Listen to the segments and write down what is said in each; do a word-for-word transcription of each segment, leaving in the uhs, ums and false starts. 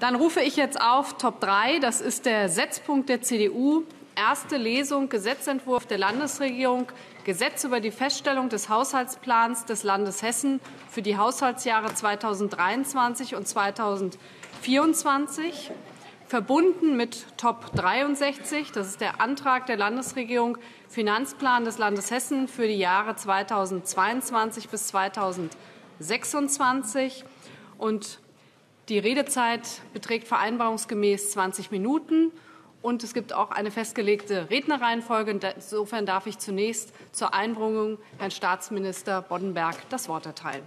Dann rufe ich jetzt auf Top drei. Das ist der Setzpunkt der C D U. Erste Lesung, Gesetzentwurf der Landesregierung, Gesetz über die Feststellung des Haushaltsplans des Landes Hessen für die Haushaltsjahre zweitausenddreiundzwanzig und zweitausendvierundzwanzig, verbunden mit Top dreiundsechzig. Das ist der Antrag der Landesregierung, Finanzplan des Landes Hessen für die Jahre zweitausendzweiundzwanzig bis zweitausendsechsundzwanzig. Und die Redezeit beträgt vereinbarungsgemäß zwanzig Minuten. Und es gibt auch eine festgelegte Rednerreihenfolge. Insofern darf ich zunächst zur Einbringung Herrn Staatsminister Boddenberg das Wort erteilen.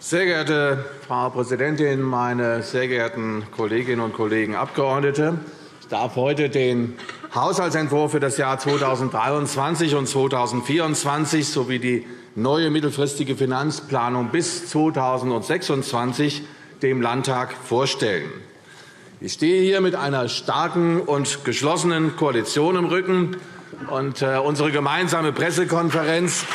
Sehr geehrte Frau Präsidentin, meine sehr geehrten Kolleginnen und Kollegen Abgeordnete! Ich darf heute den Haushaltsentwurf für das Jahr zweitausenddreiundzwanzig und zweitausendvierundzwanzig sowie die neue mittelfristige Finanzplanung bis zweitausendsechsundzwanzig dem Landtag vorstellen. Ich stehe hier mit einer starken und geschlossenen Koalition im Rücken. Und unsere gemeinsame Pressekonferenz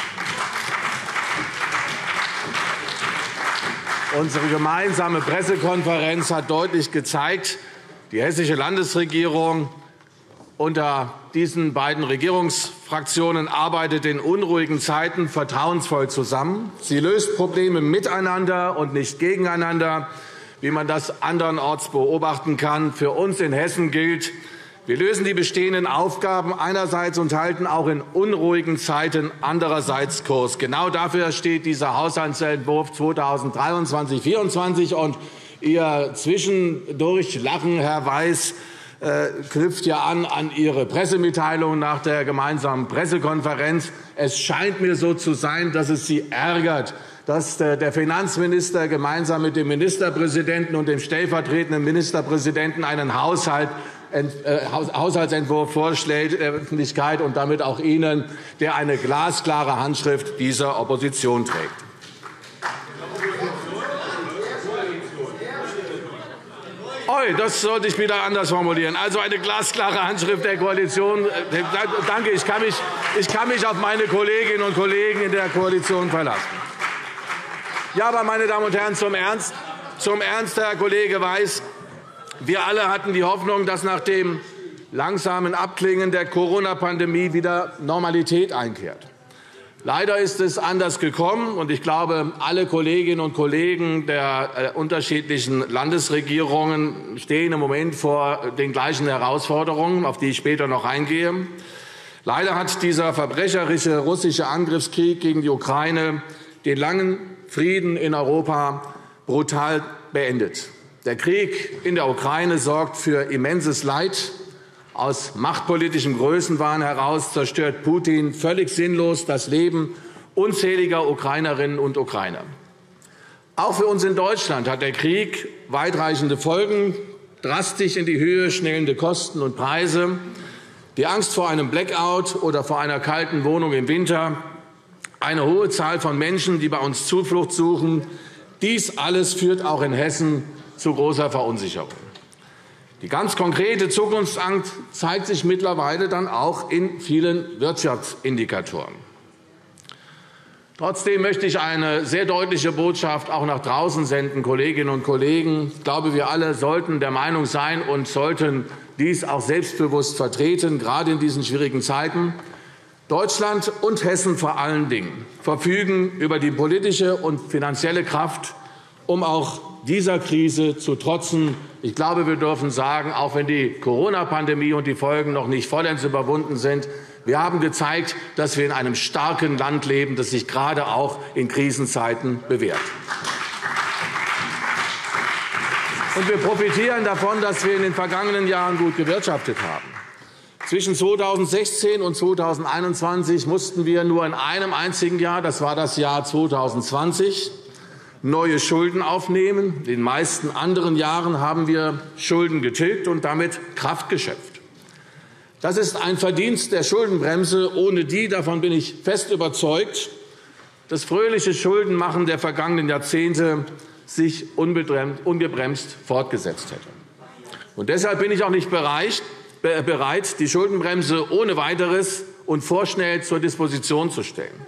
Unsere gemeinsame Pressekonferenz hat deutlich gezeigt, die hessische Landesregierung unter diesen beiden Regierungsfraktionen arbeitet in unruhigen Zeiten vertrauensvoll zusammen. Sie löst Probleme miteinander und nicht gegeneinander, wie man das andernorts beobachten kann. Für uns in Hessen gilt, wir lösen die bestehenden Aufgaben einerseits und halten auch in unruhigen Zeiten andererseits Kurs. Genau dafür steht dieser Haushaltsentwurf zweitausenddreiundzwanzig zweitausendvierundzwanzig. Und Ihr Zwischendurchlachen, Herr Weiß, knüpft ja an an Ihre Pressemitteilung nach der gemeinsamen Pressekonferenz. Es scheint mir so zu sein, dass es Sie ärgert, dass der Finanzminister gemeinsam mit dem Ministerpräsidenten und dem stellvertretenden Ministerpräsidenten einen Haushalt, äh, Haushaltsentwurf vorschlägt, der Öffentlichkeit und damit auch Ihnen, der eine glasklare Handschrift dieser Opposition trägt. Das sollte ich wieder anders formulieren. Also eine glasklare Handschrift der Koalition. Danke, ich kann mich, ich kann mich auf meine Kolleginnen und Kollegen in der Koalition verlassen. Ja, aber, meine Damen und Herren, zum Ernst, zum Ernst, Herr Kollege Weiß, wir alle hatten die Hoffnung, dass nach dem langsamen Abklingen der Corona-Pandemie wieder Normalität einkehrt. Leider ist es anders gekommen, und ich glaube, alle Kolleginnen und Kollegen der unterschiedlichen Landesregierungen stehen im Moment vor den gleichen Herausforderungen, auf die ich später noch eingehe. Leider hat dieser verbrecherische russische Angriffskrieg gegen die Ukraine den langen Frieden in Europa brutal beendet. Der Krieg in der Ukraine sorgt für immenses Leid. Aus machtpolitischem Größenwahn heraus zerstört Putin völlig sinnlos das Leben unzähliger Ukrainerinnen und Ukrainer. Auch für uns in Deutschland hat der Krieg weitreichende Folgen, drastisch in die Höhe schnellende Kosten und Preise, die Angst vor einem Blackout oder vor einer kalten Wohnung im Winter, eine hohe Zahl von Menschen, die bei uns Zuflucht suchen. Dies alles führt auch in Hessen zu großer Verunsicherung. Die ganz konkrete Zukunftsangst zeigt sich mittlerweile dann auch in vielen Wirtschaftsindikatoren. Trotzdem möchte ich eine sehr deutliche Botschaft auch nach draußen senden, Kolleginnen und Kollegen. Ich glaube, wir alle sollten der Meinung sein und sollten dies auch selbstbewusst vertreten, gerade in diesen schwierigen Zeiten. Deutschland und Hessen vor allen Dingen verfügen über die politische und finanzielle Kraft, um auch dieser Krise zu trotzen. Ich glaube, wir dürfen sagen, auch wenn die Corona-Pandemie und die Folgen noch nicht vollends überwunden sind, wir haben gezeigt, dass wir in einem starken Land leben, das sich gerade auch in Krisenzeiten bewährt. Und wir profitieren davon, dass wir in den vergangenen Jahren gut gewirtschaftet haben. Zwischen zweitausendsechzehn und zweitausendeinundzwanzig mussten wir nur in einem einzigen Jahr, das war das Jahr zweitausendzwanzig, neue Schulden aufnehmen. In den meisten anderen Jahren haben wir Schulden getilgt und damit Kraft geschöpft. Das ist ein Verdienst der Schuldenbremse. Ohne die, davon bin ich fest überzeugt, das fröhliche Schuldenmachen der vergangenen Jahrzehnte sich ungebremst fortgesetzt hätte. Und deshalb bin ich auch nicht bereit, die Schuldenbremse ohne Weiteres und vorschnell zur Disposition zu stellen.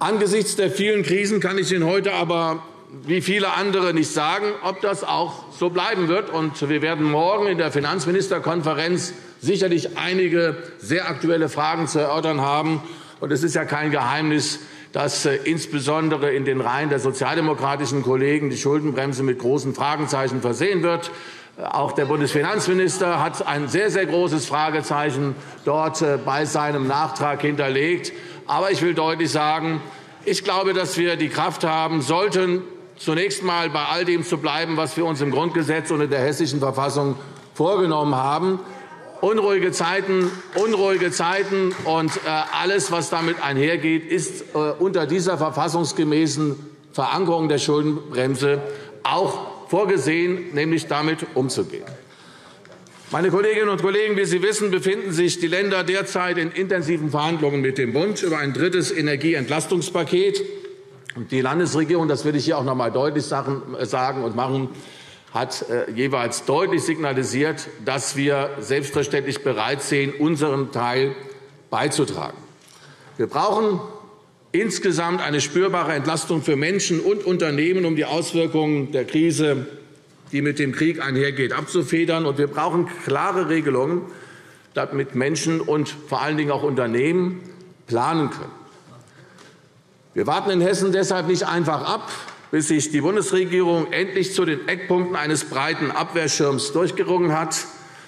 Angesichts der vielen Krisen kann ich Ihnen heute aber wie viele andere nicht sagen, ob das auch so bleiben wird. Wir werden morgen in der Finanzministerkonferenz sicherlich einige sehr aktuelle Fragen zu erörtern haben. Es ist ja kein Geheimnis, dass insbesondere in den Reihen der sozialdemokratischen Kollegen die Schuldenbremse mit großen Fragezeichen versehen wird. Auch der Bundesfinanzminister hat ein sehr, sehr großes Fragezeichen dort bei seinem Nachtrag hinterlegt. Aber ich will deutlich sagen, ich glaube, dass wir die Kraft haben sollten, zunächst einmal bei all dem zu bleiben, was wir uns im Grundgesetz und in der Hessischen Verfassung vorgenommen haben. Unruhige Zeiten, unruhige Zeiten und alles, was damit einhergeht, ist unter dieser verfassungsgemäßen Verankerung der Schuldenbremse auch vorgesehen, nämlich damit umzugehen. Meine Kolleginnen und Kollegen, wie Sie wissen, befinden sich die Länder derzeit in intensiven Verhandlungen mit dem Bund über ein drittes Energieentlastungspaket. Die Landesregierung, das will ich hier auch noch einmal deutlich sagen und machen, hat jeweils deutlich signalisiert, dass wir selbstverständlich bereit sind, unseren Teil beizutragen. Wir brauchen insgesamt eine spürbare Entlastung für Menschen und Unternehmen, um die Auswirkungen der Krise, die mit dem Krieg einhergeht, abzufedern. Und wir brauchen klare Regelungen, damit Menschen und vor allen Dingen auch Unternehmen planen können. Wir warten in Hessen deshalb nicht einfach ab, bis sich die Bundesregierung endlich zu den Eckpunkten eines breiten Abwehrschirms durchgerungen hat,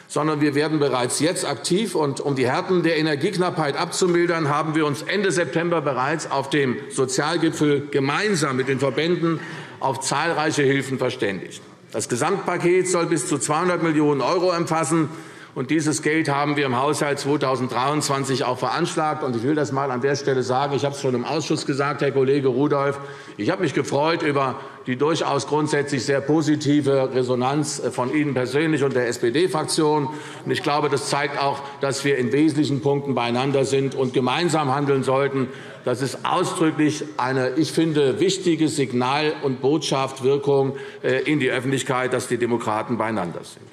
sondern wir werden bereits jetzt aktiv. Und um die Härten der Energieknappheit abzumildern, haben wir uns Ende September bereits auf dem Sozialgipfel gemeinsam mit den Verbänden auf zahlreiche Hilfen verständigt. Das Gesamtpaket soll bis zu zweihundert Millionen Euro umfassen. Und dieses Geld haben wir im Haushalt zweitausenddreiundzwanzig auch veranschlagt. Und ich will das mal an der Stelle sagen. Ich habe es schon im Ausschuss gesagt, Herr Kollege Rudolph. Ich habe mich gefreut über die durchaus grundsätzlich sehr positive Resonanz von Ihnen persönlich und der S P D-Fraktion. Ich glaube, das zeigt auch, dass wir in wesentlichen Punkten beieinander sind und gemeinsam handeln sollten. Das ist ausdrücklich eine, ich finde, wichtige Signal- und Botschaftswirkung in die Öffentlichkeit, dass die Demokraten beieinander sind.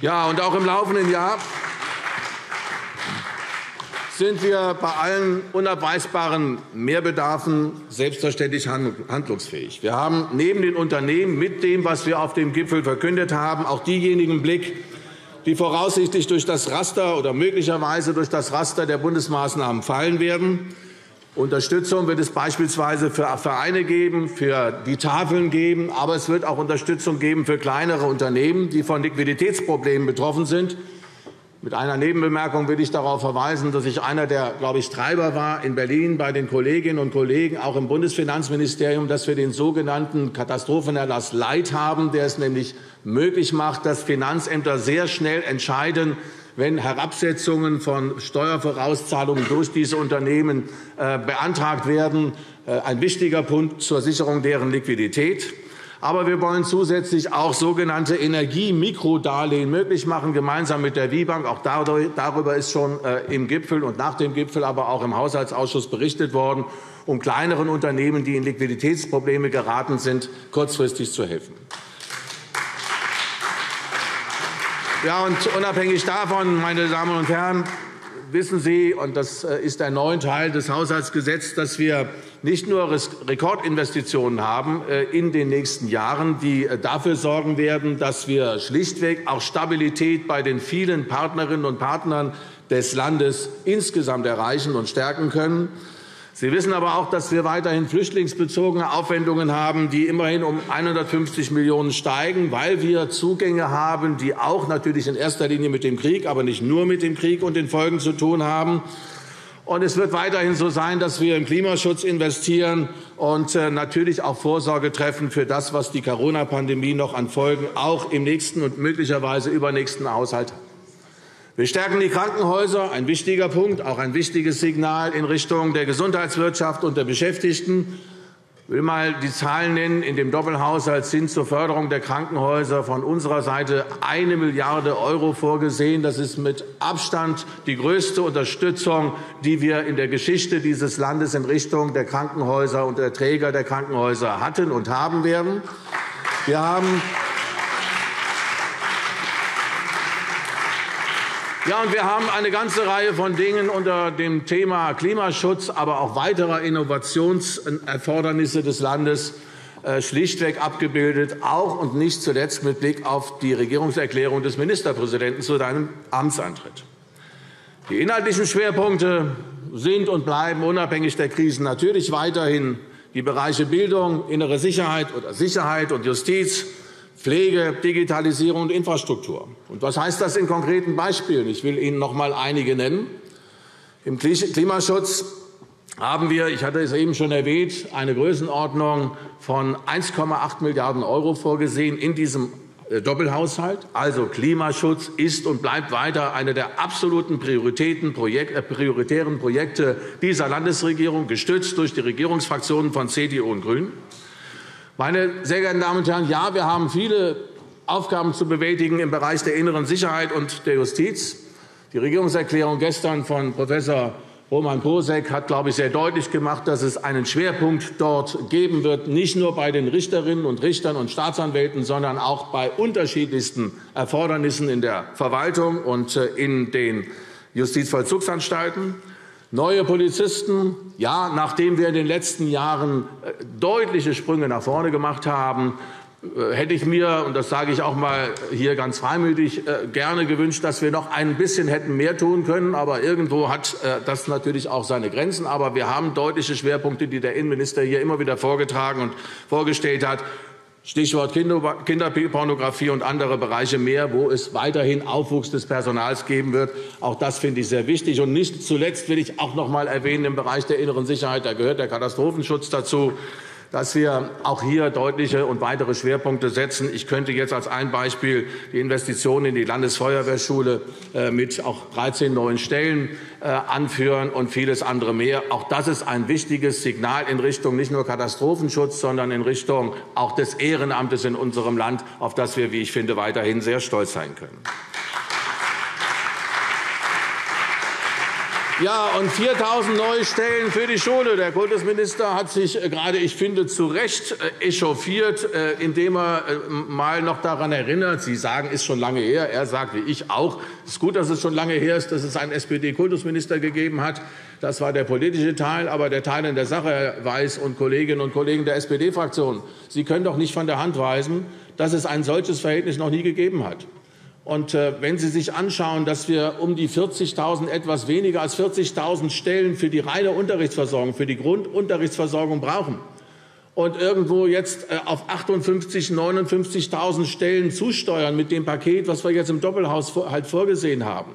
Ja, und auch im laufenden Jahr sind wir bei allen unabweisbaren Mehrbedarfen selbstverständlich handlungsfähig. Wir haben neben den Unternehmen mit dem, was wir auf dem Gipfel verkündet haben, auch diejenigen im Blick, die voraussichtlich durch das Raster oder möglicherweise durch das Raster der Bundesmaßnahmen fallen werden. Unterstützung wird es beispielsweise für Vereine geben, für die Tafeln geben, aber es wird auch Unterstützung geben für kleinere Unternehmen, die von Liquiditätsproblemen betroffen sind. Mit einer Nebenbemerkung will ich darauf verweisen, dass ich einer der, glaube ich, Treiber war in Berlin bei den Kolleginnen und Kollegen, auch im Bundesfinanzministerium, dass wir den sogenannten Katastrophenerlass Light haben, der es nämlich möglich macht, dass Finanzämter sehr schnell entscheiden, wenn Herabsetzungen von Steuervorauszahlungen durch diese Unternehmen beantragt werden, ein wichtiger Punkt zur Sicherung deren Liquidität. Aber wir wollen zusätzlich auch sogenannte Energiemikrodarlehen möglich machen, gemeinsam mit der WIBank. Auch darüber ist schon im Gipfel und nach dem Gipfel, aber auch im Haushaltsausschuss berichtet worden, um kleineren Unternehmen, die in Liquiditätsprobleme geraten sind, kurzfristig zu helfen. Ja, und unabhängig davon, meine Damen und Herren, wissen Sie, und das ist der neue Teil des Haushaltsgesetzes, dass wir nicht nur Rekordinvestitionen haben in den nächsten Jahren, die dafür sorgen werden, dass wir schlichtweg auch Stabilität bei den vielen Partnerinnen und Partnern des Landes insgesamt erreichen und stärken können. Sie wissen aber auch, dass wir weiterhin flüchtlingsbezogene Aufwendungen haben, die immerhin um hundertfünfzig Millionen Euro steigen, weil wir Zugänge haben, die auch natürlich in erster Linie mit dem Krieg, aber nicht nur mit dem Krieg und den Folgen zu tun haben. Und es wird weiterhin so sein, dass wir im Klimaschutz investieren und natürlich auch Vorsorge treffen für das, was die Corona-Pandemie noch an Folgen auch im nächsten und möglicherweise übernächsten Haushalt hat. Wir stärken die Krankenhäuser, ein wichtiger Punkt, auch ein wichtiges Signal in Richtung der Gesundheitswirtschaft und der Beschäftigten. Ich will einmal die Zahlen nennen. In dem Doppelhaushalt sind zur Förderung der Krankenhäuser von unserer Seite eine Milliarde Euro vorgesehen. Das ist mit Abstand die größte Unterstützung, die wir in der Geschichte dieses Landes in Richtung der Krankenhäuser und der Träger der Krankenhäuser hatten und haben werden. Wir haben Ja, und wir haben eine ganze Reihe von Dingen unter dem Thema Klimaschutz, aber auch weiterer Innovationserfordernisse des Landes schlichtweg abgebildet, auch und nicht zuletzt mit Blick auf die Regierungserklärung des Ministerpräsidenten zu seinem Amtsantritt. Die inhaltlichen Schwerpunkte sind und bleiben unabhängig der Krisen natürlich weiterhin die Bereiche Bildung, innere Sicherheit oder Sicherheit und Justiz, Pflege, Digitalisierung und Infrastruktur. Und was heißt das in konkreten Beispielen? Ich will Ihnen noch einmal einige nennen. Im Klimaschutz haben wir, ich hatte es eben schon erwähnt, eine Größenordnung von eins Komma acht Milliarden Euro vorgesehen in diesem Doppelhaushalt. Also Klimaschutz ist und bleibt weiter eine der absoluten Prioritäten, Projek äh, prioritären Projekte dieser Landesregierung, gestützt durch die Regierungsfraktionen von C D U und GRÜNEN. Meine sehr geehrten Damen und Herren, ja, wir haben viele Aufgaben zu bewältigen im Bereich der inneren Sicherheit und der Justiz. Die Regierungserklärung gestern von Professor Roman Poseck hat, glaube ich, sehr deutlich gemacht, dass es einen Schwerpunkt dort geben wird, nicht nur bei den Richterinnen und Richtern und Staatsanwälten, sondern auch bei unterschiedlichsten Erfordernissen in der Verwaltung und in den Justizvollzugsanstalten. Neue Polizisten, ja, nachdem wir in den letzten Jahren deutliche Sprünge nach vorne gemacht haben, hätte ich mir, und das sage ich auch mal hier ganz freimütig, gerne gewünscht, dass wir noch ein bisschen hätten mehr tun können. Aber irgendwo hat das natürlich auch seine Grenzen. Aber wir haben deutliche Schwerpunkte, die der Innenminister hier immer wieder vorgetragen und vorgestellt hat. Stichwort Kinderpornografie und andere Bereiche mehr, wo es weiterhin Aufwuchs des Personals geben wird. Auch das finde ich sehr wichtig. Und nicht zuletzt will ich auch noch einmal erwähnen, im Bereich der inneren Sicherheit, da gehört der Katastrophenschutz dazu, dass wir auch hier deutliche und weitere Schwerpunkte setzen. Ich könnte jetzt als ein Beispiel die Investitionen in die Landesfeuerwehrschule mit auch dreizehn neuen Stellen anführen und vieles andere mehr. Auch das ist ein wichtiges Signal in Richtung nicht nur Katastrophenschutz, sondern in Richtung auch des Ehrenamtes in unserem Land, auf das wir, wie ich finde, weiterhin sehr stolz sein können. Ja, und viertausend neue Stellen für die Schule. Der Kultusminister hat sich gerade, ich finde, zu Recht echauffiert, indem er mal noch daran erinnert. Sie sagen, es ist schon lange her. Er sagt, wie ich auch, es ist gut, dass es schon lange her ist, dass es einen S P D-Kultusminister gegeben hat. Das war der politische Teil, aber der Teil in der Sache, Herr Weiß und Kolleginnen und Kollegen der S P D-Fraktion. Sie können doch nicht von der Hand weisen, dass es ein solches Verhältnis noch nie gegeben hat. Und wenn Sie sich anschauen, dass wir um die vierzigtausend, etwas weniger als vierzigtausend Stellen für die reine Unterrichtsversorgung, für die Grundunterrichtsversorgung brauchen und irgendwo jetzt auf achtundfünfzigtausend, neunundfünfzigtausend Stellen zusteuern mit dem Paket, was wir jetzt im Doppelhaushalt vorgesehen haben,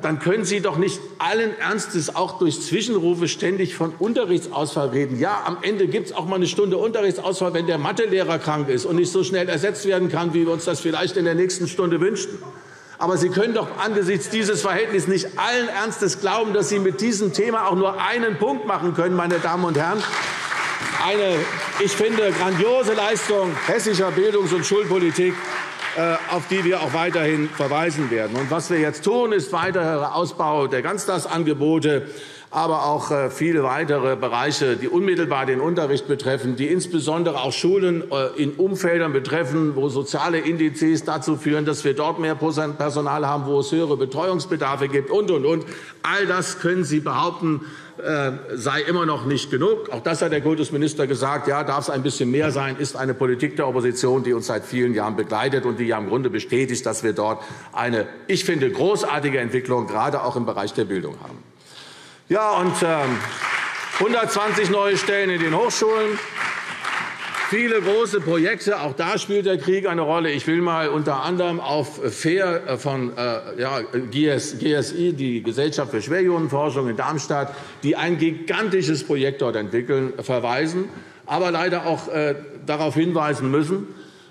dann können Sie doch nicht allen Ernstes auch durch Zwischenrufe ständig von Unterrichtsausfall reden. Ja, am Ende gibt es auch mal eine Stunde Unterrichtsausfall, wenn der Mathelehrer krank ist und nicht so schnell ersetzt werden kann, wie wir uns das vielleicht in der nächsten Stunde wünschten. Aber Sie können doch angesichts dieses Verhältnisses nicht allen Ernstes glauben, dass Sie mit diesem Thema auch nur einen Punkt machen können, meine Damen und Herren. Eine, ich finde, grandiose Leistung hessischer Bildungs- und Schulpolitik, auf die wir auch weiterhin verweisen werden. Und was wir jetzt tun, ist weiterer Ausbau der Ganztagsangebote, aber auch viele weitere Bereiche, die unmittelbar den Unterricht betreffen, die insbesondere auch Schulen in Umfeldern betreffen, wo soziale Indizes dazu führen, dass wir dort mehr Personal haben, wo es höhere Betreuungsbedarfe gibt und, und, und. All das können Sie behaupten, sei immer noch nicht genug. Auch das hat der Kultusminister gesagt. Ja, darf es ein bisschen mehr sein, ist eine Politik der Opposition, die uns seit vielen Jahren begleitet und die ja im Grunde bestätigt, dass wir dort eine, ich finde, großartige Entwicklung gerade auch im Bereich der Bildung haben. Ja, und äh, hundertzwanzig neue Stellen in den Hochschulen. Viele große Projekte, auch da spielt der Krieg eine Rolle. Ich will mal unter anderem auf FAIR von ja, G S I, die Gesellschaft für Schwerionenforschung in Darmstadt, die ein gigantisches Projekt dort entwickeln, verweisen, aber leider auch äh, darauf hinweisen müssen,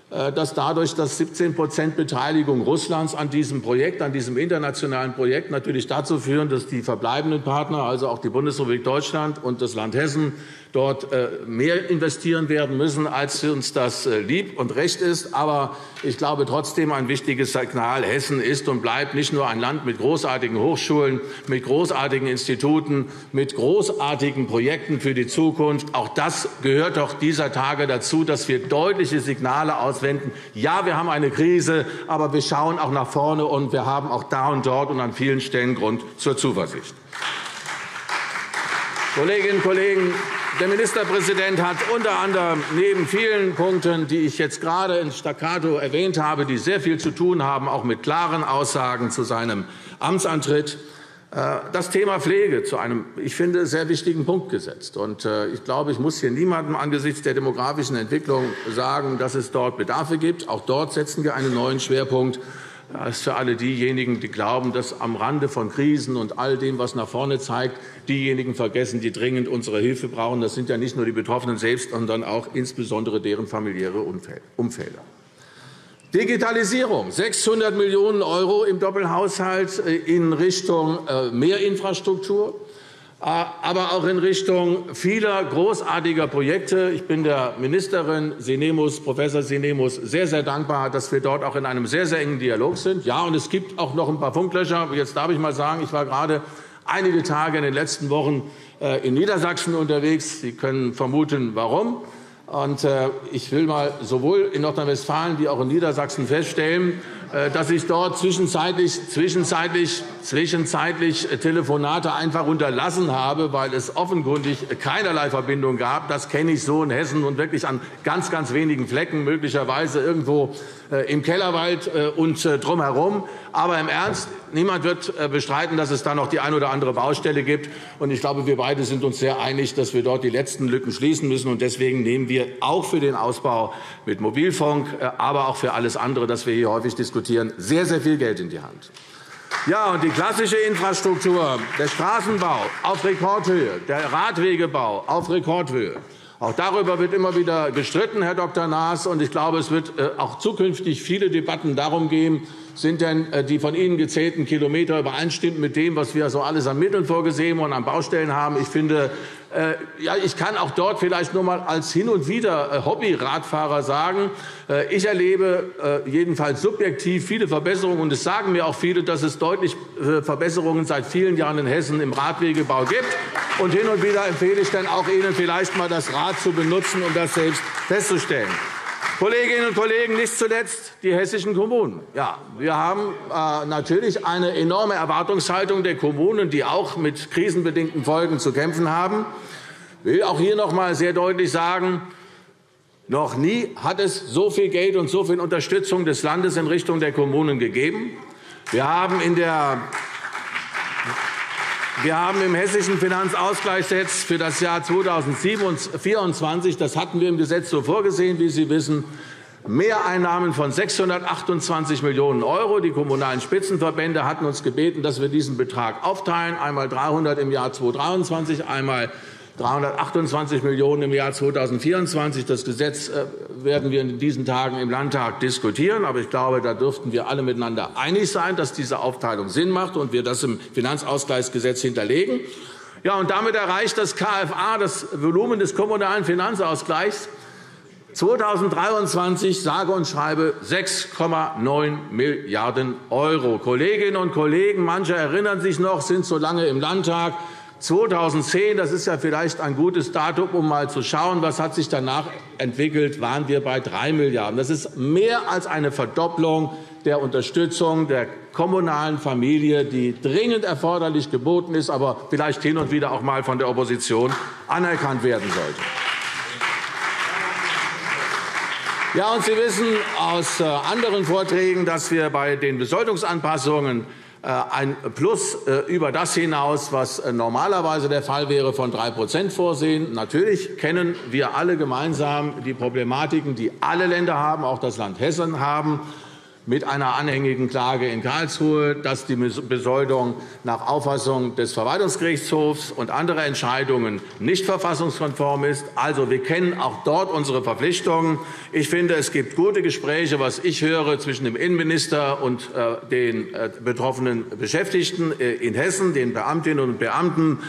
dass dadurch, dass siebzehn Prozent Beteiligung Russlands an diesem Projekt, an diesem internationalen Projekt, natürlich dazu führen, dass die verbleibenden Partner, also auch die Bundesrepublik Deutschland und das Land Hessen, dort mehr investieren werden müssen, als uns das lieb und recht ist. Aber ich glaube trotzdem ein wichtiges Signal. Hessen ist und bleibt nicht nur ein Land mit großartigen Hochschulen, mit großartigen Instituten, mit großartigen Projekten für die Zukunft. Auch das gehört doch dieser Tage dazu, dass wir deutliche Signale aus auswenden. Ja, wir haben eine Krise, aber wir schauen auch nach vorne, und wir haben auch da und dort und an vielen Stellen Grund zur Zuversicht. Kolleginnen und Kollegen, der Ministerpräsident hat unter anderem neben vielen Punkten, die ich jetzt gerade in Staccato erwähnt habe, die sehr viel zu tun haben, auch mit klaren Aussagen zu seinem Amtsantritt, das Thema Pflege zu einem, ich finde, sehr wichtigen Punkt gesetzt. Ich glaube, ich muss hier niemandem angesichts der demografischen Entwicklung sagen, dass es dort Bedarfe gibt. Auch dort setzen wir einen neuen Schwerpunkt. Das ist für alle diejenigen, die glauben, dass am Rande von Krisen und all dem, was nach vorne zeigt, diejenigen vergessen, die dringend unsere Hilfe brauchen. Das sind ja nicht nur die Betroffenen selbst, sondern auch insbesondere deren familiäre Umfelder. Digitalisierung, sechshundert Millionen Euro im Doppelhaushalt in Richtung mehr Infrastruktur, aber auch in Richtung vieler großartiger Projekte. Ich bin der Ministerin Sinemus, Professor Sinemus, sehr, sehr dankbar, dass wir dort auch in einem sehr, sehr engen Dialog sind. Ja, und es gibt auch noch ein paar Funklöcher. Jetzt darf ich mal sagen, ich war gerade einige Tage in den letzten Wochen in Niedersachsen unterwegs. Sie können vermuten, warum. Und ich will mal sowohl in Nordrhein-Westfalen wie auch in Niedersachsen feststellen, dass ich dort zwischenzeitlich, zwischenzeitlich, zwischenzeitlich Telefonate einfach unterlassen habe, weil es offenkundig keinerlei Verbindung gab. Das kenne ich so in Hessen und wirklich an ganz, ganz wenigen Flecken, möglicherweise irgendwo im Kellerwald und drumherum. Aber im Ernst, niemand wird bestreiten, dass es da noch die eine oder andere Baustelle gibt. Und ich glaube, wir beide sind uns sehr einig, dass wir dort die letzten Lücken schließen müssen. Und deswegen nehmen wir auch für den Ausbau mit Mobilfunk, aber auch für alles andere, das wir hier häufig diskutieren, sehr, sehr viel Geld in die Hand. Ja, und die klassische Infrastruktur, der Straßenbau auf Rekordhöhe, der Radwegebau auf Rekordhöhe. Auch darüber wird immer wieder gestritten, Herr Doktor Naas. Und ich glaube, es wird auch zukünftig viele Debatten darum geben, sind denn die von Ihnen gezählten Kilometer übereinstimmend mit dem, was wir so alles an Mitteln vorgesehen und an Baustellen haben. Ich finde, ja, ich kann auch dort vielleicht nur mal als hin und wieder Hobby-Radfahrer sagen, ich erlebe jedenfalls subjektiv viele Verbesserungen, und es sagen mir auch viele, dass es deutlich Verbesserungen seit vielen Jahren in Hessen im Radwegebau gibt. Und hin und wieder empfehle ich dann auch Ihnen vielleicht mal das Rad zu benutzen, um das selbst festzustellen. Kolleginnen und Kollegen, nicht zuletzt die hessischen Kommunen. Ja, wir haben äh, natürlich eine enorme Erwartungshaltung der Kommunen, die auch mit krisenbedingten Folgen zu kämpfen haben. Ich will auch hier noch einmal sehr deutlich sagen, noch nie hat es so viel Geld und so viel Unterstützung des Landes in Richtung der Kommunen gegeben. Wir haben in der Wir haben im Hessischen Finanzausgleichsgesetz für das Jahr zweitausendvierundzwanzig, das hatten wir im Gesetz so vorgesehen, wie Sie wissen, Mehreinnahmen von sechshundertachtundzwanzig Millionen Euro. Die Kommunalen Spitzenverbände hatten uns gebeten, dass wir diesen Betrag aufteilen, einmal dreihundert im Jahr zweitausenddreiundzwanzig, einmal dreihundertachtundzwanzig Millionen im Jahr zweitausendvierundzwanzig. Das Gesetz werden wir in diesen Tagen im Landtag diskutieren. Aber ich glaube, da dürften wir alle miteinander einig sein, dass diese Aufteilung Sinn macht und wir das im Finanzausgleichsgesetz hinterlegen. Ja, und damit erreicht das K F A das Volumen des kommunalen Finanzausgleichs zweitausenddreiundzwanzig sage und schreibe sechs Komma neun Milliarden Euro. Kolleginnen und Kollegen, manche erinnern sich noch, sind so lange im Landtag. zweitausendzehn, das ist ja vielleicht ein gutes Datum, um mal zu schauen, was hat sich danach entwickelt, waren wir bei drei Milliarden. Das ist mehr als eine Verdopplung der Unterstützung der kommunalen Familie, die dringend erforderlich geboten ist, aber vielleicht hin und wieder auch mal von der Opposition anerkannt werden sollte. Ja, und Sie wissen aus anderen Vorträgen, dass wir bei den Besoldungsanpassungen ein Plus über das hinaus, was normalerweise der Fall wäre, von drei Prozent vorsehen. Natürlich kennen wir alle gemeinsam die Problematiken, die alle Länder haben, auch das Land Hessen haben, mit einer anhängigen Klage in Karlsruhe, dass die Besoldung nach Auffassung des Verwaltungsgerichtshofs und anderer Entscheidungen nicht verfassungskonform ist. Also, wir kennen auch dort unsere Verpflichtungen. Ich finde, es gibt gute Gespräche, was ich höre, zwischen dem Innenminister und den betroffenen Beschäftigten in Hessen, den Beamtinnen und Beamten.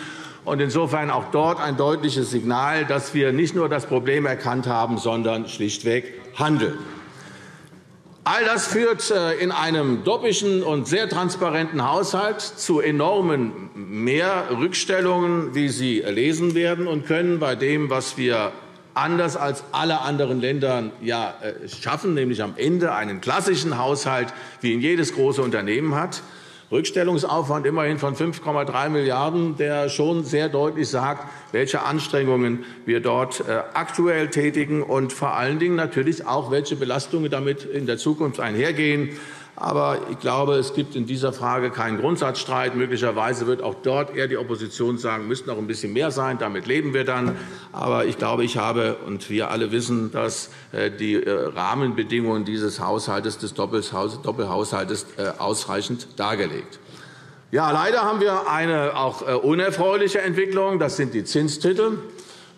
Und insofern auch dort ein deutliches Signal, dass wir nicht nur das Problem erkannt haben, sondern schlichtweg handeln. All das führt in einem doppischen und sehr transparenten Haushalt zu enormen Mehrrückstellungen, wie Sie lesen werden und können, bei dem, was wir anders als alle anderen Länder ja, schaffen, nämlich am Ende einen klassischen Haushalt, wie ihn jedes große Unternehmen hat. Rückstellungsaufwand immerhin von fünf Komma drei Milliarden €, der schon sehr deutlich sagt, welche Anstrengungen wir dort aktuell tätigen und vor allen Dingen natürlich auch, welche Belastungen damit in der Zukunft einhergehen. Aber ich glaube, es gibt in dieser Frage keinen Grundsatzstreit. Möglicherweise wird auch dort eher die Opposition sagen, müssten noch ein bisschen mehr sein. Damit leben wir dann. Aber ich glaube, ich habe und wir alle wissen, dass die Rahmenbedingungen dieses Haushaltes, des Doppelhaushaltes, ausreichend dargelegt. Ja, leider haben wir eine auch unerfreuliche Entwicklung. Das sind die Zinstitel.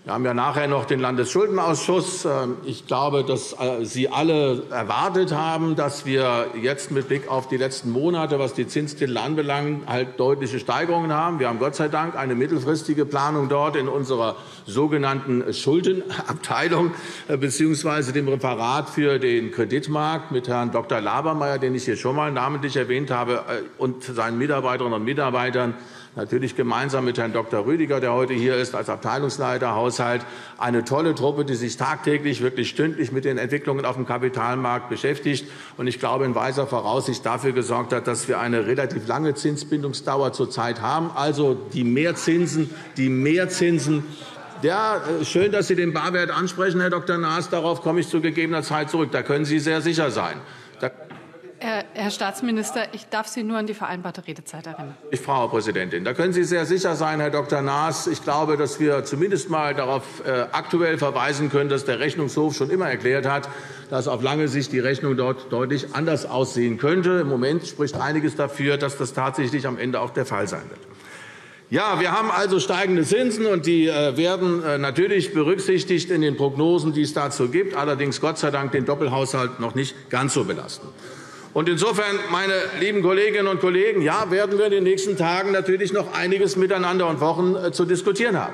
Wir haben ja nachher noch den Landesschuldenausschuss. Ich glaube, dass Sie alle erwartet haben, dass wir jetzt mit Blick auf die letzten Monate, was die Zinstitel anbelangt, halt deutliche Steigerungen haben. Wir haben Gott sei Dank eine mittelfristige Planung dort in unserer sogenannten Schuldenabteilung bzw. dem Referat für den Kreditmarkt mit Herrn Doktor Labermeier, den ich hier schon einmal namentlich erwähnt habe, und seinen Mitarbeiterinnen und Mitarbeitern, natürlich gemeinsam mit Herrn Doktor Rüdiger, der heute hier ist, als Abteilungsleiter Haushalt, eine tolle Truppe, die sich tagtäglich, wirklich stündlich mit den Entwicklungen auf dem Kapitalmarkt beschäftigt und ich glaube in weiser Voraussicht dafür gesorgt hat, dass wir eine relativ lange Zinsbindungsdauer zurzeit haben, also die Mehrzinsen, die Mehrzinsen. Ja, schön, dass Sie den Barwert ansprechen, Herr Doktor Naas, darauf komme ich zu gegebener Zeit zurück, da können Sie sehr sicher sein. Da Herr Staatsminister, ich darf Sie nur an die vereinbarte Redezeit erinnern. Frau Präsidentin, da können Sie sehr sicher sein, Herr Doktor Naas. Ich glaube, dass wir zumindest einmal darauf aktuell verweisen können, dass der Rechnungshof schon immer erklärt hat, dass auf lange Sicht die Rechnung dort deutlich anders aussehen könnte. Im Moment spricht einiges dafür, dass das tatsächlich am Ende auch der Fall sein wird. Ja, wir haben also steigende Zinsen, und die werden natürlich berücksichtigt in den Prognosen, die es dazu gibt, allerdings Gott sei Dank den Doppelhaushalt noch nicht ganz so belasten. Und insofern, meine lieben Kolleginnen und Kollegen, ja, werden wir in den nächsten Tagen natürlich noch einiges miteinander und Wochen zu diskutieren haben.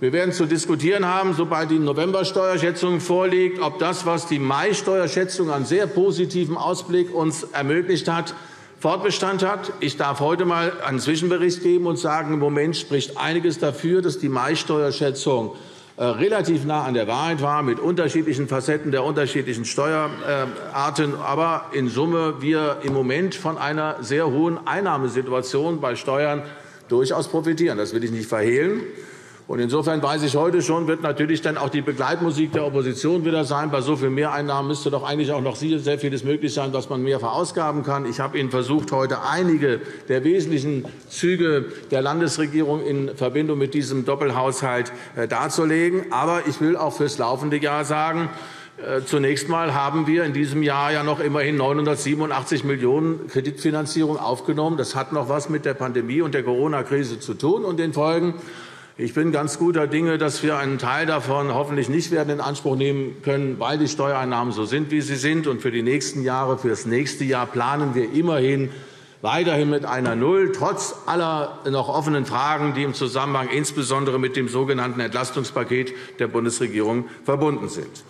Wir werden zu diskutieren haben, sobald die Novembersteuerschätzung vorliegt, ob das, was die Mai-Steuerschätzung an sehr positivem Ausblick uns ermöglicht hat, Fortbestand hat. Ich darf heute einmal einen Zwischenbericht geben und sagen, im Moment spricht einiges dafür, dass die Mai-Steuerschätzung relativ nah an der Wahrheit war, mit unterschiedlichen Facetten der unterschiedlichen Steuerarten. Aber in Summe wir im Moment von einer sehr hohen Einnahmesituation bei Steuern durchaus profitieren. Das will ich nicht verhehlen. Und insofern weiß ich heute schon, wird natürlich dann auch die Begleitmusik der Opposition wieder sein. Bei so viel Mehreinnahmen müsste doch eigentlich auch noch sehr vieles möglich sein, was man mehr verausgaben kann. Ich habe Ihnen versucht, heute einige der wesentlichen Züge der Landesregierung in Verbindung mit diesem Doppelhaushalt darzulegen. Aber ich will auch fürs laufende Jahr sagen, zunächst einmal haben wir in diesem Jahr ja noch immerhin neunhundertsiebenundachtzig Millionen € Kreditfinanzierung aufgenommen. Das hat noch etwas mit der Pandemie und der Corona-Krise zu tun und den Folgen. Ich bin ganz guter Dinge, dass wir einen Teil davon hoffentlich nicht werden in Anspruch nehmen können, weil die Steuereinnahmen so sind, wie sie sind. Und für die nächsten Jahre, für das nächste Jahr planen wir immerhin weiterhin mit einer Null, trotz aller noch offenen Fragen, die im Zusammenhang insbesondere mit dem sogenannten Entlastungspaket der Bundesregierung verbunden sind.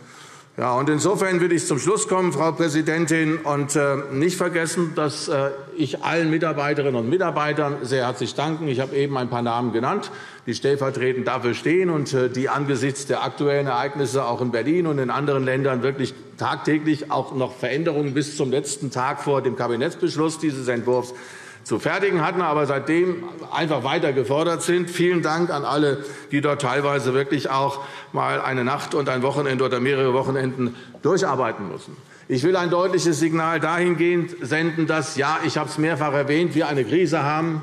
Ja, und insofern will ich zum Schluss kommen, Frau Präsidentin, und äh, nicht vergessen, dass äh, ich allen Mitarbeiterinnen und Mitarbeitern sehr herzlich danken. Ich habe eben ein paar Namen genannt, die stellvertretend dafür stehen und äh, die angesichts der aktuellen Ereignisse auch in Berlin und in anderen Ländern wirklich tagtäglich auch noch Veränderungen bis zum letzten Tag vor dem Kabinettsbeschluss dieses Entwurfs zu fertigen hatten, aber seitdem einfach weiter gefordert sind. Vielen Dank an alle, die dort teilweise wirklich auch mal eine Nacht und ein Wochenende oder mehrere Wochenenden durcharbeiten mussten. Ich will ein deutliches Signal dahingehend senden, dass, ja, ich habe es mehrfach erwähnt, wir eine Krise haben,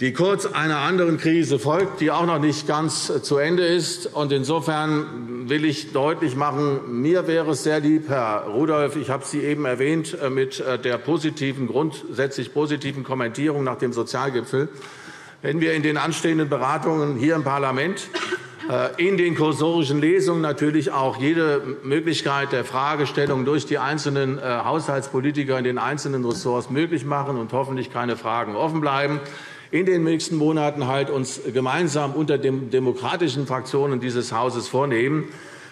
die kurz einer anderen Krise folgt, die auch noch nicht ganz zu Ende ist. Und insofern will ich deutlich machen, mir wäre es sehr lieb, Herr Rudolph, ich habe Sie eben erwähnt, mit der positiven, grundsätzlich positiven Kommentierung nach dem Sozialgipfel, wenn wir in den anstehenden Beratungen hier im Parlament in den kursorischen Lesungen natürlich auch jede Möglichkeit der Fragestellung durch die einzelnen Haushaltspolitiker in den einzelnen Ressorts möglich machen und hoffentlich keine Fragen offen bleiben, in den nächsten Monaten halt uns gemeinsam unter den demokratischen Fraktionen dieses Hauses vornehmen.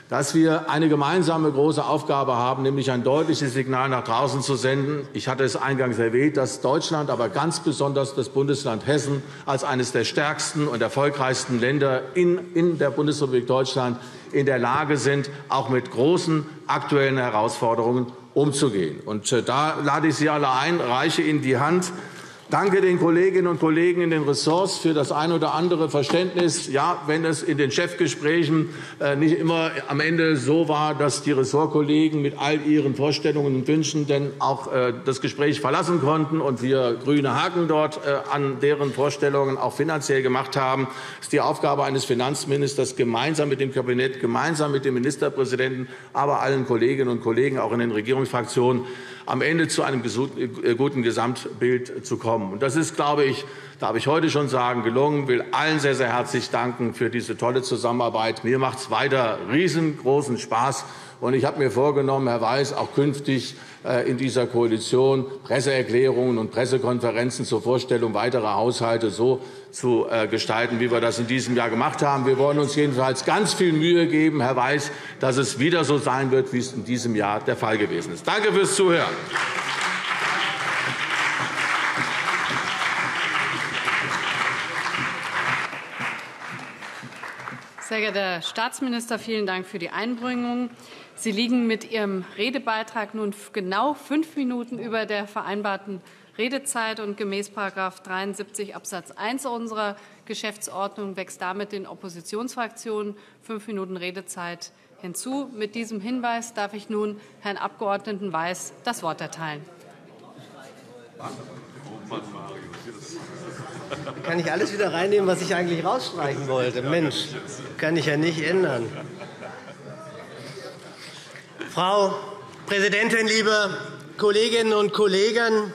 dass wir eine gemeinsame große Aufgabe haben, nämlich ein deutliches Signal nach draußen zu senden. Ich hatte es eingangs erwähnt, dass Deutschland, aber ganz besonders das Bundesland Hessen, als eines der stärksten und erfolgreichsten Länder in der Bundesrepublik Deutschland in der Lage sind, auch mit großen aktuellen Herausforderungen umzugehen. Und da lade ich Sie alle ein, reiche Ihnen die Hand. Danke den Kolleginnen und Kollegen in den Ressorts für das ein oder andere Verständnis. Ja, wenn es in den Chefgesprächen nicht immer am Ende so war, dass die Ressortkollegen mit all ihren Vorstellungen und Wünschen denn auch das Gespräch verlassen konnten und wir grüne Haken dort an deren Vorstellungen auch finanziell gemacht haben, ist die Aufgabe eines Finanzministers, gemeinsam mit dem Kabinett, gemeinsam mit dem Ministerpräsidenten, aber allen Kolleginnen und Kollegen auch in den Regierungsfraktionen am Ende zu einem guten Gesamtbild zu kommen. Das ist, glaube ich, darf ich heute schon sagen, gelungen. Ich will allen sehr, sehr herzlich danken für diese tolle Zusammenarbeit. Mir macht es weiter riesengroßen Spaß. Und ich habe mir vorgenommen, Herr Weiß, auch künftig in dieser Koalition Presseerklärungen und Pressekonferenzen zur Vorstellung weiterer Haushalte so zu gestalten, wie wir das in diesem Jahr gemacht haben. Wir wollen uns jedenfalls ganz viel Mühe geben, Herr Weiß, dass es wieder so sein wird, wie es in diesem Jahr der Fall gewesen ist. Danke fürs Zuhören. Sehr geehrter Herr Staatsminister, vielen Dank für die Einbringung. Sie liegen mit Ihrem Redebeitrag nun genau fünf Minuten über der vereinbarten Redezeit. Und gemäß Paragraph dreiundsiebzig Absatz eins unserer Geschäftsordnung wächst damit den Oppositionsfraktionen fünf Minuten Redezeit hinzu. Mit diesem Hinweis darf ich nun Herrn Abgeordneten Weiß das Wort erteilen. Kann ich alles wieder reinnehmen, was ich eigentlich rausstreichen wollte? Mensch, kann ich ja nicht ändern. Frau Präsidentin, liebe Kolleginnen und Kollegen!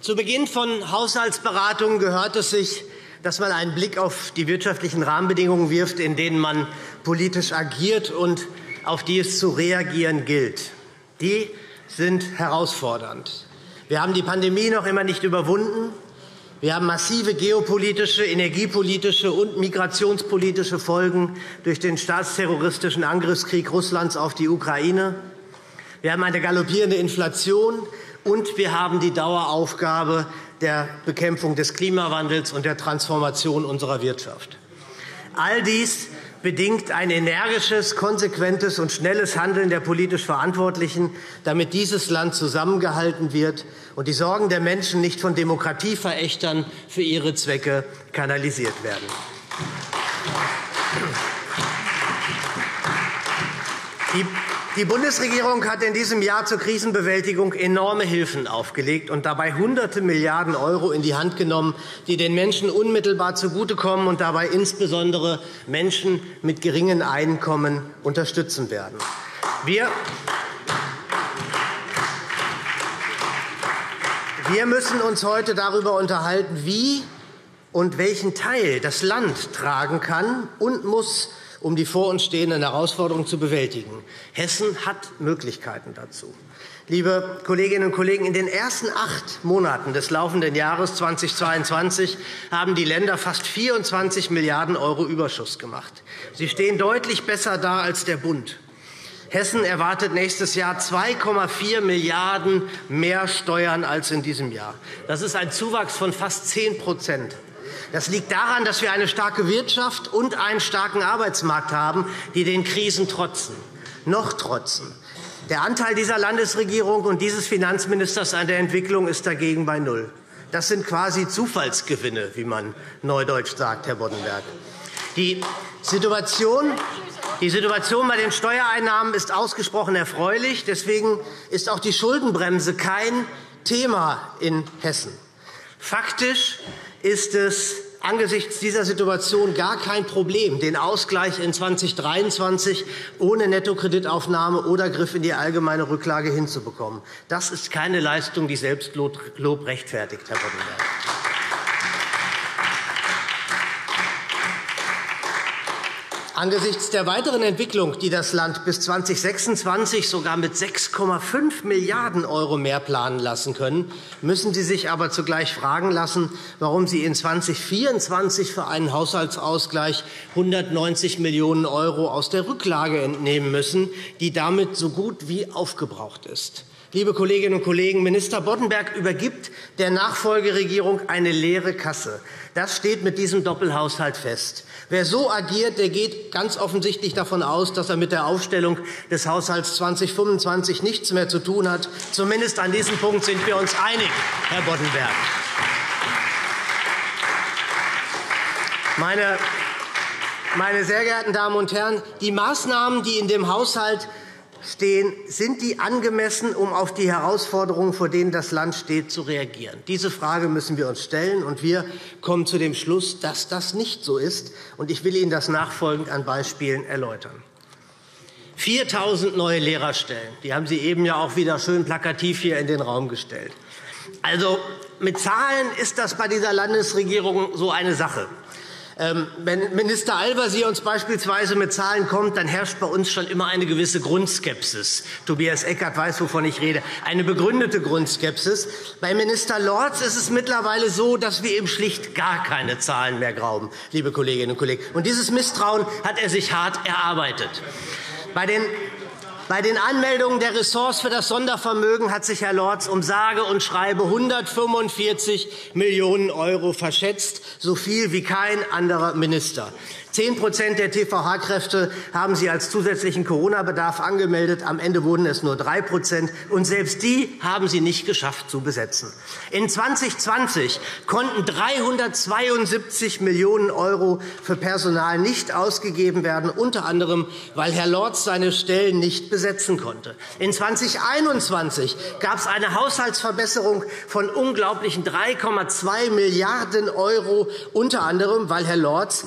Zu Beginn von Haushaltsberatungen gehört es sich, dass man einen Blick auf die wirtschaftlichen Rahmenbedingungen wirft, in denen man politisch agiert und auf die es zu reagieren gilt. Die sind herausfordernd. Wir haben die Pandemie noch immer nicht überwunden. Wir haben massive geopolitische, energiepolitische und migrationspolitische Folgen durch den staatsterroristischen Angriffskrieg Russlands auf die Ukraine. Wir haben eine galoppierende Inflation, und wir haben die Daueraufgabe der Bekämpfung des Klimawandels und der Transformation unserer Wirtschaft. All dies bedingt ein energisches, konsequentes und schnelles Handeln der politisch Verantwortlichen, damit dieses Land zusammengehalten wird und die Sorgen der Menschen nicht von Demokratieverächtern für ihre Zwecke kanalisiert werden. Die Bundesregierung hat in diesem Jahr zur Krisenbewältigung enorme Hilfen aufgelegt und dabei hunderte Milliarden Euro in die Hand genommen, die den Menschen unmittelbar zugutekommen und dabei insbesondere Menschen mit geringen Einkommen unterstützen werden. Wir Wir müssen uns heute darüber unterhalten, wie und welchen Teil das Land tragen kann und muss, um die vor uns stehenden Herausforderungen zu bewältigen. Hessen hat Möglichkeiten dazu. Liebe Kolleginnen und Kollegen, in den ersten acht Monaten des laufenden Jahres zweitausendzweiundzwanzig haben die Länder fast vierundzwanzig Milliarden Euro Überschuss gemacht. Sie stehen deutlich besser da als der Bund. Hessen erwartet nächstes Jahr zwei Komma vier Milliarden mehr Steuern als in diesem Jahr. Das ist ein Zuwachs von fast zehn Prozent. Das liegt daran, dass wir eine starke Wirtschaft und einen starken Arbeitsmarkt haben, die den Krisen trotzen, noch trotzen. Der Anteil dieser Landesregierung und dieses Finanzministers an der Entwicklung ist dagegen bei null. Das sind quasi Zufallsgewinne, wie man neudeutsch sagt, Herr Boddenberg. Die Situation Die Situation bei den Steuereinnahmen ist ausgesprochen erfreulich. Deswegen ist auch die Schuldenbremse kein Thema in Hessen. Faktisch ist es angesichts dieser Situation gar kein Problem, den Ausgleich in zweitausenddreiundzwanzig ohne Nettokreditaufnahme oder Griff in die allgemeine Rücklage hinzubekommen. Das ist keine Leistung, die Selbstlob rechtfertigt, Herr Boddenberg. Angesichts der weiteren Entwicklung, die das Land bis zweitausendsechsundzwanzig sogar mit sechs Komma fünf Milliarden Euro mehr planen lassen können, müssen Sie sich aber zugleich fragen lassen, warum Sie in zweitausendvierundzwanzig für einen Haushaltsausgleich hundertneunzig Millionen Euro aus der Rücklage entnehmen müssen, die damit so gut wie aufgebraucht ist. Liebe Kolleginnen und Kollegen, Minister Boddenberg übergibt der Nachfolgeregierung eine leere Kasse. Das steht mit diesem Doppelhaushalt fest. Wer so agiert, der geht ganz offensichtlich davon aus, dass er mit der Aufstellung des Haushalts zweitausendfünfundzwanzig nichts mehr zu tun hat. Zumindest an diesem Punkt sind wir uns einig, Herr Boddenberg. Meine, meine sehr geehrten Damen und Herren, die Maßnahmen, die in dem Haushalt stehen, sind die angemessen, um auf die Herausforderungen, vor denen das Land steht, zu reagieren? Diese Frage müssen wir uns stellen, und wir kommen zu dem Schluss, dass das nicht so ist. Ich will Ihnen das nachfolgend an Beispielen erläutern. viertausend neue Lehrerstellen, die haben Sie eben ja auch wieder schön plakativ hier in den Raum gestellt. Also, mit Zahlen ist das bei dieser Landesregierung so eine Sache. Wenn Minister Al-Wazir uns beispielsweise mit Zahlen kommt, dann herrscht bei uns schon immer eine gewisse Grundskepsis. Tobias Eckert weiß, wovon ich rede. Eine begründete Grundskepsis. Bei Minister Lorz ist es mittlerweile so, dass wir ihm schlicht gar keine Zahlen mehr glauben, liebe Kolleginnen und Kollegen. Und dieses Misstrauen hat er sich hart erarbeitet. Bei den Bei den Anmeldungen der Ressorts für das Sondervermögen hat sich Herr Lorz um sage und schreibe hundertfünfundvierzig Millionen Euro verschätzt, so viel wie kein anderer Minister. zehn Prozent der T V H-Kräfte haben Sie als zusätzlichen Corona-Bedarf angemeldet. Am Ende wurden es nur drei Prozent, und selbst die haben Sie nicht geschafft zu besetzen. In zweitausendzwanzig konnten dreihundertzweiundsiebzig Millionen Euro für Personal nicht ausgegeben werden, unter anderem, weil Herr Lorz seine Stellen nicht besetzen konnte. In zweitausendeinundzwanzig gab es eine Haushaltsverbesserung von unglaublichen drei Komma zwei Milliarden Euro, unter anderem, weil Herr Lorz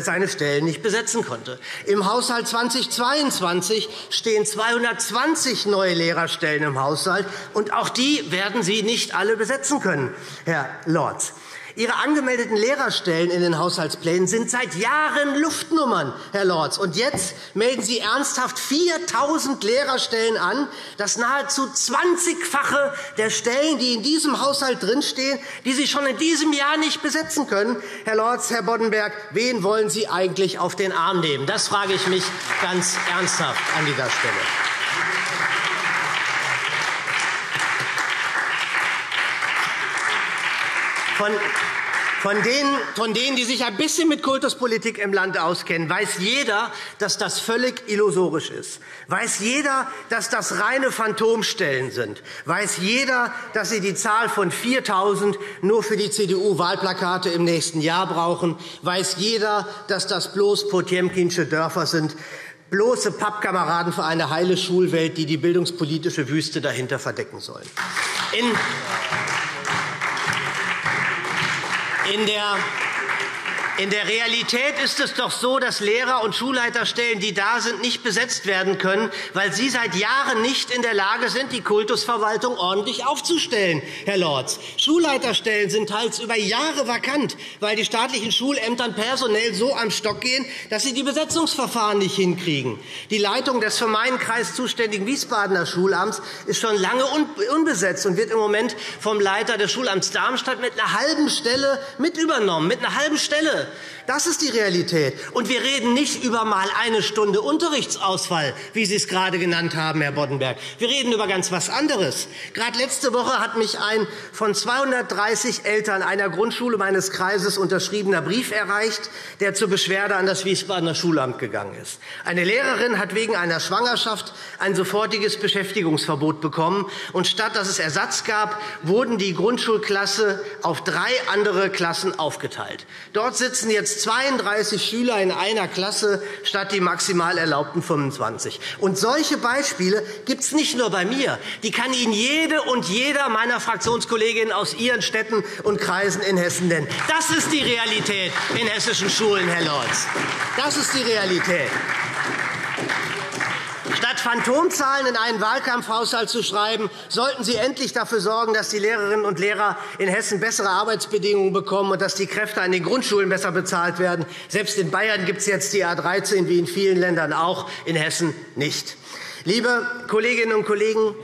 seine Stellen nicht besetzen konnte. Im Haushalt zweitausendzweiundzwanzig stehen zweihundertzwanzig neue Lehrerstellen im Haushalt, und auch die werden Sie nicht alle besetzen können, Herr Lorz. Ihre angemeldeten Lehrerstellen in den Haushaltsplänen sind seit Jahren Luftnummern, Herr Lorz. Und jetzt melden Sie ernsthaft viertausend Lehrerstellen an, das nahezu zwanzigfache der Stellen, die in diesem Haushalt drinstehen, die Sie schon in diesem Jahr nicht besetzen können. Herr Lorz, Herr Boddenberg, wen wollen Sie eigentlich auf den Arm nehmen? Das frage ich mich ganz ernsthaft an dieser Stelle. Von Von denen, von denen, die sich ein bisschen mit Kultuspolitik im Land auskennen, weiß jeder, dass das völlig illusorisch ist. Weiß jeder, dass das reine Phantomstellen sind. Weiß jeder, dass Sie die Zahl von viertausend nur für die C D U-Wahlplakate im nächsten Jahr brauchen. Weiß jeder, dass das bloß Potemkinsche Dörfer sind. Bloße Pappkameraden für eine heile Schulwelt, die die bildungspolitische Wüste dahinter verdecken sollen. In In der In der Realität ist es doch so, dass Lehrer- und Schulleiterstellen, die da sind, nicht besetzt werden können, weil Sie seit Jahren nicht in der Lage sind, die Kultusverwaltung ordentlich aufzustellen, Herr Lorz. Schulleiterstellen sind teils über Jahre vakant, weil die staatlichen Schulämtern personell so am Stock gehen, dass sie die Besetzungsverfahren nicht hinkriegen. Die Leitung des für meinen Kreis zuständigen Wiesbadener Schulamts ist schon lange unbesetzt und wird im Moment vom Leiter des Schulamts Darmstadt mit einer halben Stelle mit übernommen, mit einer halben Stelle. Das ist die Realität. Und wir reden nicht über mal eine Stunde Unterrichtsausfall, wie Sie es gerade genannt haben, Herr Boddenberg. Wir reden über ganz was anderes. Gerade letzte Woche hat mich ein von zweihundertdreißig Eltern einer Grundschule meines Kreises unterschriebener Brief erreicht, der zur Beschwerde an das Wiesbadener Schulamt gegangen ist. Eine Lehrerin hat wegen einer Schwangerschaft ein sofortiges Beschäftigungsverbot bekommen, und statt dass es Ersatz gab, wurden die Grundschulklasse auf drei andere Klassen aufgeteilt. Dort sitzen jetzt zweiunddreißig Schüler in einer Klasse statt die maximal erlaubten fünfundzwanzig. Und solche Beispiele gibt es nicht nur bei mir. Die kann Ihnen jede und jeder meiner Fraktionskolleginnen aus Ihren Städten und Kreisen in Hessen nennen. Das ist die Realität in hessischen Schulen, Herr Lorz. Das ist die Realität. Statt Phantomzahlen in einen Wahlkampfhaushalt zu schreiben, sollten Sie endlich dafür sorgen, dass die Lehrerinnen und Lehrer in Hessen bessere Arbeitsbedingungen bekommen und dass die Kräfte an den Grundschulen besser bezahlt werden. Selbst in Bayern gibt es jetzt die A dreizehn, wie in vielen Ländern auch, in Hessen nicht. Liebe Kolleginnen und Kollegen,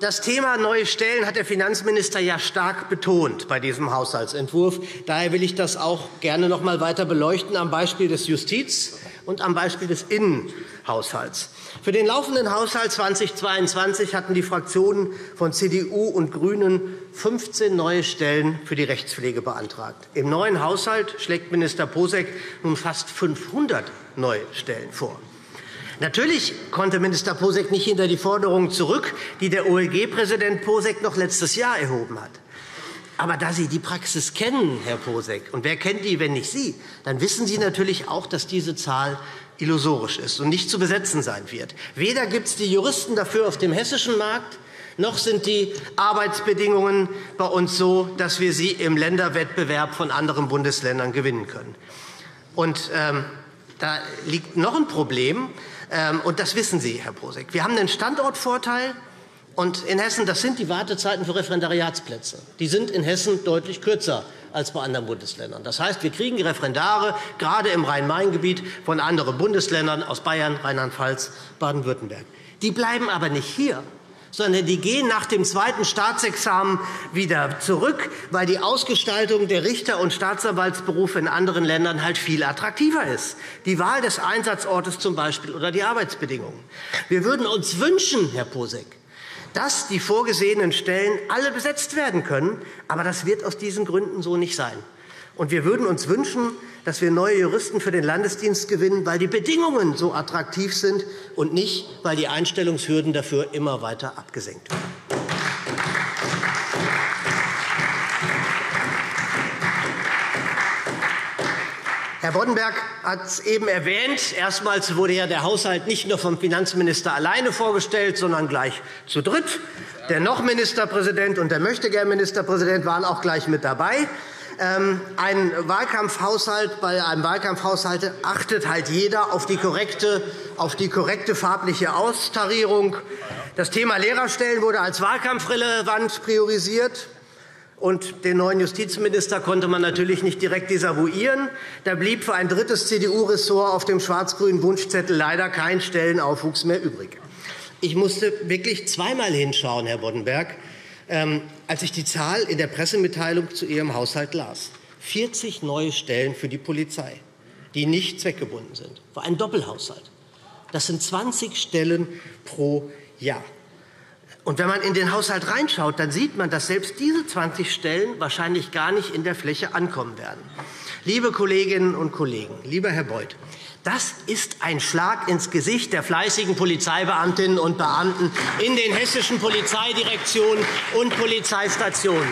das Thema neue Stellen hat der Finanzminister ja stark betont bei diesem Haushaltsentwurf. Daher will ich das auch gerne noch einmal weiter beleuchten am Beispiel des Justiz- und am Beispiel des Innenhaushalts. Für den laufenden Haushalt zweitausendzweiundzwanzig hatten die Fraktionen von C D U und GRÜNEN fünfzehn neue Stellen für die Rechtspflege beantragt. Im neuen Haushalt schlägt Minister Poseck nun fast fünfhundert neue Stellen vor. Natürlich konnte Minister Poseck nicht hinter die Forderungen zurück, die der O L G-Präsident Poseck noch letztes Jahr erhoben hat. Aber da Sie die Praxis kennen, Herr Poseck, und wer kennt die, wenn nicht Sie, dann wissen Sie natürlich auch, dass diese Zahl illusorisch ist und nicht zu besetzen sein wird. Weder gibt es die Juristen dafür auf dem hessischen Markt, noch sind die Arbeitsbedingungen bei uns so, dass wir sie im Länderwettbewerb von anderen Bundesländern gewinnen können. Und, ähm, da liegt noch ein Problem, und das wissen Sie, Herr Poseck. Wir haben einen Standortvorteil. Und in Hessen, das sind die Wartezeiten für Referendariatsplätze. Die sind in Hessen deutlich kürzer als bei anderen Bundesländern. Das heißt, wir kriegen Referendare, gerade im Rhein-Main-Gebiet, von anderen Bundesländern, aus Bayern, Rheinland-Pfalz, Baden-Württemberg. Die bleiben aber nicht hier, sondern die gehen nach dem zweiten Staatsexamen wieder zurück, weil die Ausgestaltung der Richter- und Staatsanwaltsberufe in anderen Ländern halt viel attraktiver ist, die Wahl des Einsatzortes zum Beispiel oder die Arbeitsbedingungen. Wir würden uns wünschen, Herr Poseck, dass die vorgesehenen Stellen alle besetzt werden können, aber das wird aus diesen Gründen so nicht sein. Und wir würden uns wünschen, dass wir neue Juristen für den Landesdienst gewinnen, weil die Bedingungen so attraktiv sind und nicht, weil die Einstellungshürden dafür immer weiter abgesenkt werden. Herr Boddenberg hat es eben erwähnt. Erstmals wurde ja der Haushalt nicht nur vom Finanzminister alleine vorgestellt, sondern gleich zu dritt. Der noch Ministerpräsident und der möchtegern Ministerpräsident waren auch gleich mit dabei. Ein Wahlkampfhaushalt, bei einem Wahlkampfhaushalt achtet halt jeder auf die korrekte, auf die korrekte farbliche Austarierung. Das Thema Lehrerstellen wurde als wahlkampfrelevant priorisiert. Und den neuen Justizminister konnte man natürlich nicht direkt desavouieren. Da blieb für ein drittes C D U-Ressort auf dem schwarz-grünen Wunschzettel leider kein Stellenaufwuchs mehr übrig. Ich musste wirklich zweimal hinschauen, Herr Boddenberg, als ich die Zahl in der Pressemitteilung zu Ihrem Haushalt las. vierzig neue Stellen für die Polizei, die nicht zweckgebunden sind, für einen Doppelhaushalt. Das sind zwanzig Stellen pro Jahr. Und wenn man in den Haushalt reinschaut, dann sieht man, dass selbst diese zwanzig Stellen wahrscheinlich gar nicht in der Fläche ankommen werden. Liebe Kolleginnen und Kollegen, lieber Herr Beuth, das ist ein Schlag ins Gesicht der fleißigen Polizeibeamtinnen und Beamten in den hessischen Polizeidirektionen und Polizeistationen,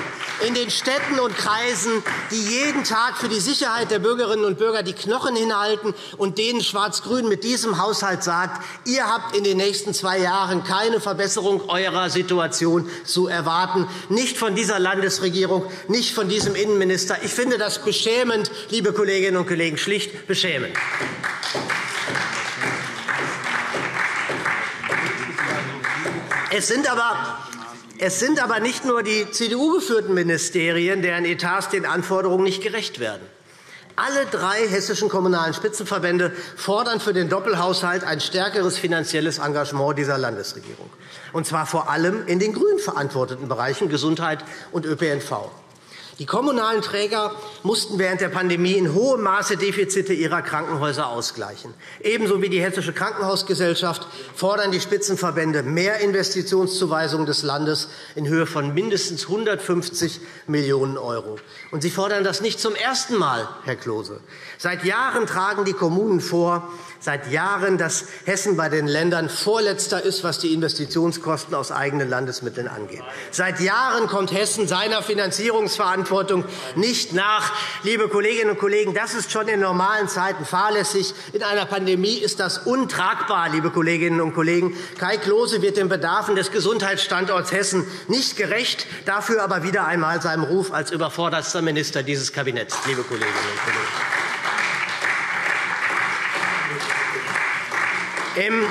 in den Städten und Kreisen, die jeden Tag für die Sicherheit der Bürgerinnen und Bürger die Knochen hinhalten und denen Schwarz-Grün mit diesem Haushalt sagt, ihr habt in den nächsten zwei Jahren keine Verbesserung eurer Situation zu erwarten, nicht von dieser Landesregierung, nicht von diesem Innenminister. Ich finde das beschämend, liebe Kolleginnen und Kollegen, schlicht beschämend. Es sind aber Es sind aber nicht nur die C D U-geführten Ministerien, deren Etats den Anforderungen nicht gerecht werden. Alle drei hessischen Kommunalen Spitzenverbände fordern für den Doppelhaushalt ein stärkeres finanzielles Engagement dieser Landesregierung, und zwar vor allem in den grün verantworteten Bereichen Gesundheit und Ö P N V. Die kommunalen Träger mussten während der Pandemie in hohem Maße Defizite ihrer Krankenhäuser ausgleichen. Ebenso wie die Hessische Krankenhausgesellschaft fordern die Spitzenverbände mehr Investitionszuweisungen des Landes in Höhe von mindestens hundertfünfzig Millionen Euro. Und sie fordern das nicht zum ersten Mal, Herr Klose. Seit Jahren tragen die Kommunen vor, seit Jahren, dass Hessen bei den Ländern vorletzter ist, was die Investitionskosten aus eigenen Landesmitteln angeht. Seit Jahren kommt Hessen seiner Finanzierungsverantwortung nicht nach. Liebe Kolleginnen und Kollegen, das ist schon in normalen Zeiten fahrlässig. In einer Pandemie ist das untragbar, liebe Kolleginnen und Kollegen. Kai Klose wird den Bedarfen des Gesundheitsstandorts Hessen nicht gerecht, dafür aber wieder einmal seinem Ruf als überforderter Minister dieses Kabinetts, liebe Kolleginnen und Kollegen. Im